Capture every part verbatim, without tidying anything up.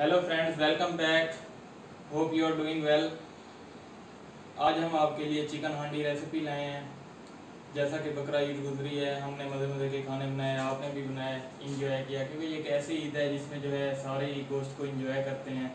Hello friends, welcome back. Hope you are doing well. आज हम आपके लिए चिकन हांडी रेसिपी लाए हैं। जैसा कि बकरा ईद गुजरी है, हमने मज़े मज़े के खाने बनाए, आपने भी बनाए, इंजॉय किया, क्योंकि ये एक ऐसी ईद है जिसमें जो है सारे ही गोश्त को इंजॉय करते हैं।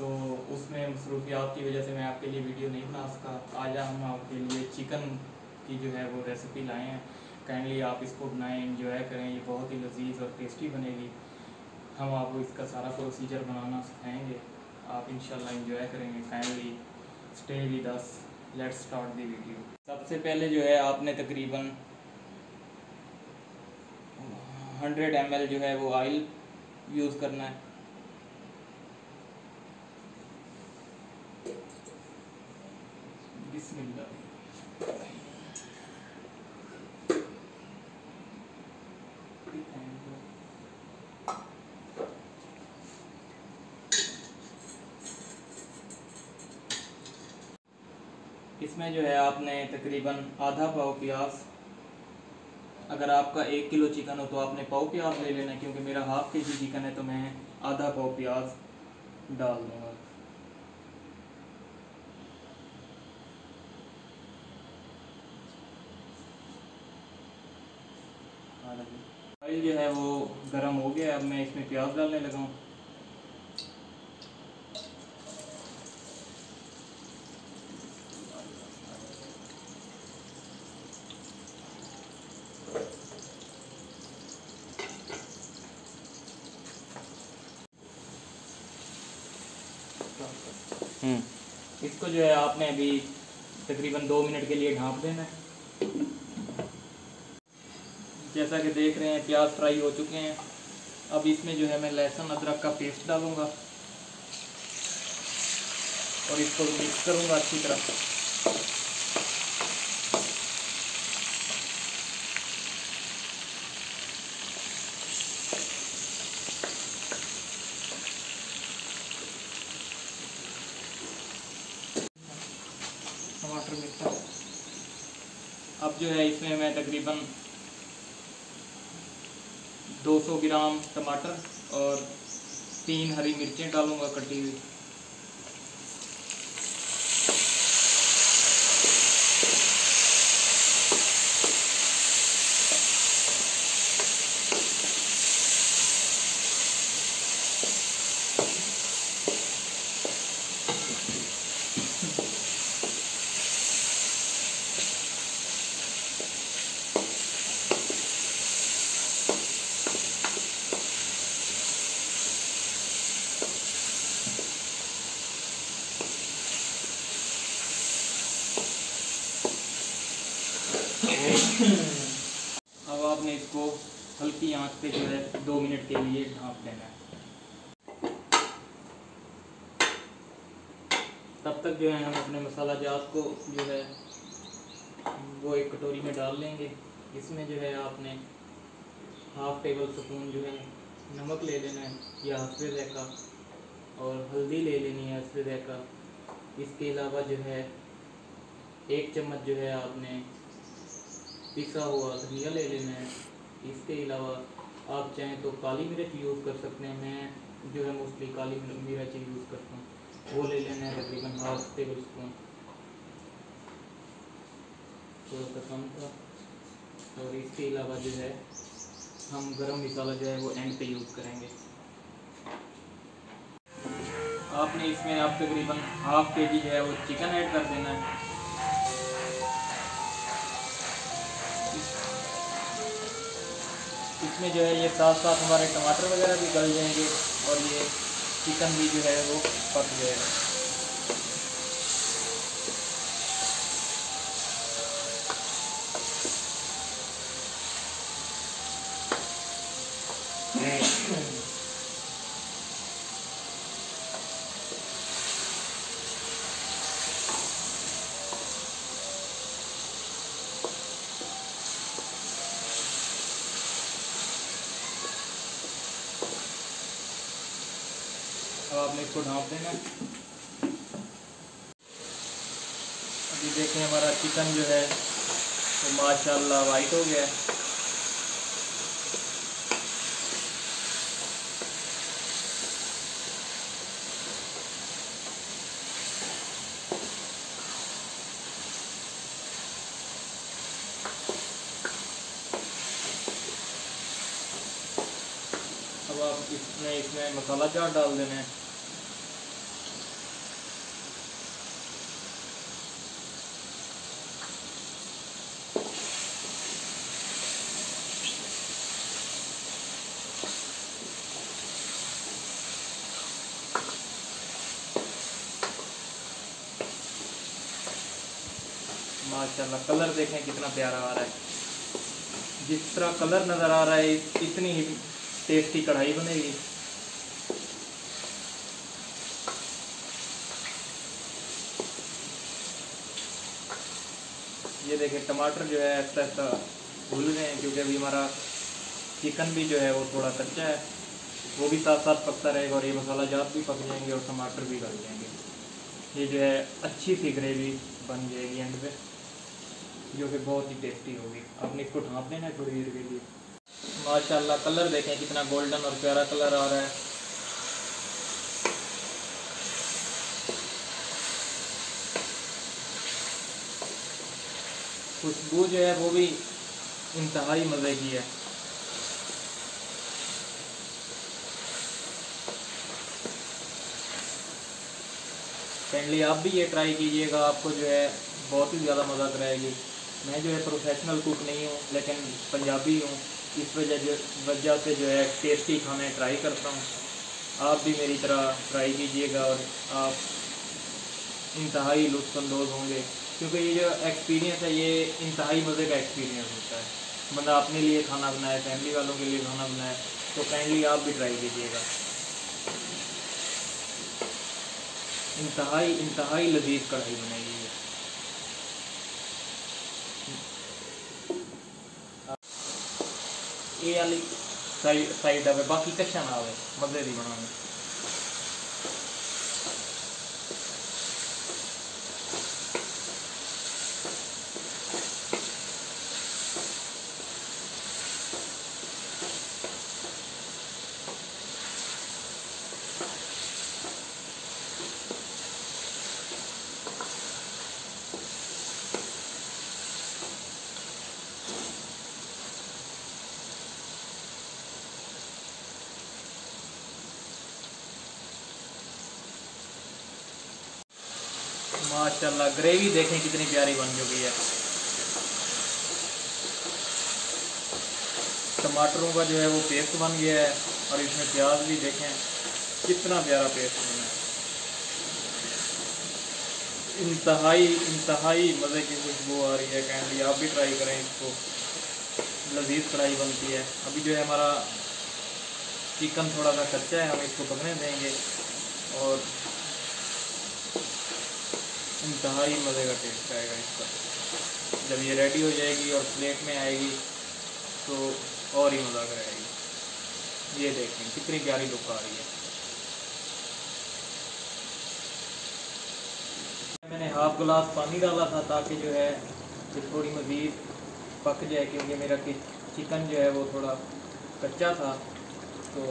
तो उसमें मसरूफियात की वजह से मैं आपके लिए वीडियो नहीं बना सका। आज हम आपके लिए चिकन की जो है वो रेसिपी लाए हैं। काइंडली आप इसको बनाएं, इंजॉय करें, ये बहुत ही लजीज और टेस्टी बनेगी। हम आपको इसका सारा प्रोसीजर बनाना सिखाएंगे, आप इंशाल्लाह इंजॉय करेंगे। Kindly stay with us, let's start the video. सबसे पहले जो है आपने तकरीबन हंड्रेड एम एल जो है वो ऑयल यूज़ करना है। बिस्मिल्लाह। इसमें जो है आपने तकरीबन आधा पाव प्याज, अगर आपका एक किलो चिकन हो तो आपने पाव प्याज ले लेना है, क्योंकि मेरा हाफ के जी चिकन है तो मैं आधा पाव प्याज डाल दूँगा। ऑयल जो है वो गरम हो गया, अब मैं इसमें प्याज डालने लगा हूँ। इसको जो है आपने अभी तकरीबन दो मिनट के लिए ढाँप देना है। जैसा कि देख रहे हैं प्याज फ्राई हो चुके हैं। अब इसमें जो है मैं लहसुन अदरक का पेस्ट डालूंगा और इसको मिक्स करूंगा अच्छी तरह। टमाटर मिर्चा। अब जो है इसमें मैं तकरीबन दो सौ ग्राम टमाटर और तीन हरी मिर्चें डालूंगा कटी हुई। अब आपने इसको हल्की आंच पे जो है दो मिनट के लिए ढाँप देना है। तब तक जो है हम अपने मसाला जात को जो है वो एक कटोरी में डाल लेंगे। इसमें जो है आपने हाफ टेबल स्पून जो है नमक ले लेना है या हसबे ज़ायका, और हल्दी ले लेनी है हसबे ज़ायका। इसके अलावा जो है एक चम्मच जो है आपने पिसा हुआ धनिया ले लेना है। इसके अलावा आप चाहें तो काली मिर्च यूज़ कर सकते हैं, मैं जो है मोस्टली काली मिर्च यूज़ करता हूँ, वो ले लेना है तकरीबन हाफ टेबल स्पून, थोड़ा सा कम था। और इसके अलावा जो है हम गरम मसाला जो है वो एंड पे यूज़ करेंगे। आपने इसमें आप तकरीबन हाफ के जी जो है वो चिकन ऐड कर देना है। इसमें जो है ये साथ साथ हमारे टमाटर वगैरह भी गल जाएंगे और ये चिकन भी जो है वो पक जाएगा। अब आपने इसको ढाँप देना है। अभी देखें हमारा चिकन जो है तो माशाल्लाह वाइट हो गया है। इसमें इसमें मसाला चाट डाल देना है। माशाल्लाह कलर देखें कितना प्यारा आ रहा है। जिस तरह कलर नज़र आ रहा है इतनी ही टेस्टी कढ़ाई बनेगी। ये देखें टमाटर जो है ऐसा ऐसा भून रहे हैं, क्योंकि अभी हमारा चिकन भी जो है वो थोड़ा कच्चा है, वो भी साथ साथ पकता रहेगा और ये मसाला जात भी पक जाएंगे और टमाटर भी गल जाएंगे। ये जो है अच्छी सी ग्रेवी बन जाएगी एंड पे, जो कि बहुत ही टेस्टी होगी। आपने इसको ढाँप देना है थोड़ी देर के लिए। माशाल्लाह कलर देखें कितना गोल्डन और प्यारा कलर आ रहा है। खुशबू जो है वो भी इंतहाई मज़े की है। फ्रेंडली आप भी ये ट्राई कीजिएगा, आपको जो है बहुत ही ज़्यादा मज़ा कराएगी। मैं जो है प्रोफेशनल कुक नहीं हूँ, लेकिन पंजाबी हूँ, इस वजह जो वजह से जो है टेस्टी खाने ट्राई करता हूँ। आप भी मेरी तरह ट्राई कीजिएगा और आप इंतहाई लुत्फ़अंदोज़ होंगे, क्योंकि ये जो एक्सपीरियंस है ये इंतहाई मज़े का एक्सपीरियंस होता है। बंदा अपने लिए खाना बनाए, फैमिली वालों के लिए खाना बनाए, तो फ्रेंडली आप भी ट्राई कीजिएगा। इंतहाई इंतहाई लजीज कढ़ाई बनाएगी। ये वाली साइड साइड आवे, बाकी कच्चा ना आवे, मजे दी बनाने। माशाल्लाह ग्रेवी देखें कितनी प्यारी बन चुकी है। टमाटरों का जो है वो पेस्ट बन गया है और इसमें प्याज भी देखें कितना प्यारा पेस्ट बना है। इंतहाई इंतहाई मज़े की खुशबू आ रही है। कैंडली आप भी ट्राई करें, इसको लजीज कढ़ाई बनती है। अभी जो है हमारा चिकन थोड़ा सा कच्चा है, हम इसको पकने देंगे और इंतहाई मज़े का टेस्ट आएगा इसका। जब ये रेडी हो जाएगी और प्लेट में आएगी तो और ही मज़ा कराएगी। ये देखें कितनी प्यारी लुक आ रही है। मैंने हाफ गिलास पानी डाला था ताकि जो है कि थोड़ी मज़ीद पक जाए, क्योंकि मेरा चिकन जो है वो थोड़ा कच्चा था, तो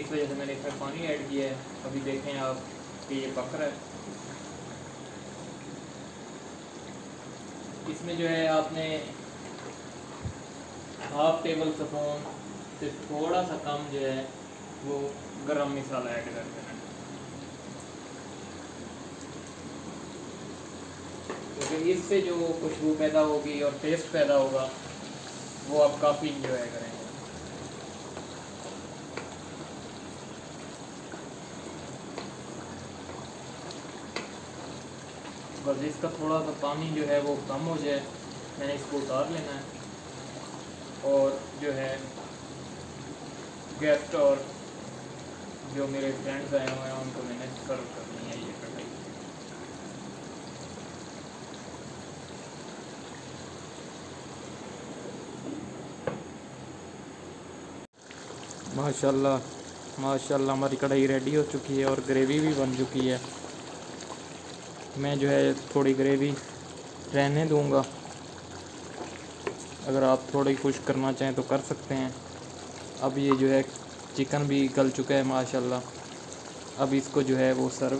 इस वजह से मैंने इसमें पानी ऐड किया है। अभी देखें आप कि ये पक रहा है। इसमें जो है आपने हाफ टेबल स्पून से थोड़ा सा कम जो है वो गरम मसाला ऐड कर देना, क्योंकि इससे जो खुशबू पैदा होगी और टेस्ट पैदा होगा वो आप काफ़ी इंजॉय करेंगे। बस इसका थोड़ा सा पानी जो है वो कम हो जाए, मैंने इसको उतार लेना है। और जो है गेस्ट और जो मेरे फ्रेंड्स आए हुए हैं उनको मैंने सर्व करनी है ये कढ़ाई। माशाल्लाह माशाल्लाह हमारी कढ़ाई रेडी हो चुकी है और ग्रेवी भी बन चुकी है। मैं जो है थोड़ी ग्रेवी रहने दूंगा, अगर आप थोड़ी खुश करना चाहें तो कर सकते हैं। अब ये जो है चिकन भी गल चुका है माशाल्लाह। अब इसको जो है वो सर्व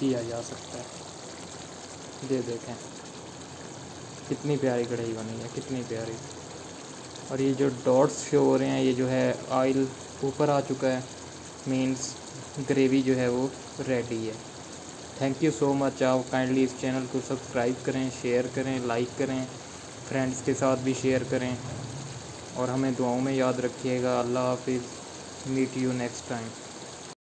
किया जा सकता है। ये देखें कितनी प्यारी कढ़ाई बनी है, कितनी प्यारी। और ये जो डॉट्स शो हो रहे हैं ये जो है ऑयल ऊपर आ चुका है, मीन्स ग्रेवी जो है वो रेडी है। Thank you so much. आप काइंडली इस चैनल को सब्सक्राइब करें, शेयर करें, लाइक करें, फ्रेंड्स के साथ भी शेयर करें और हमें दुआओं में याद रखिएगा। अल्लाह हाफिज़। Meet you next time.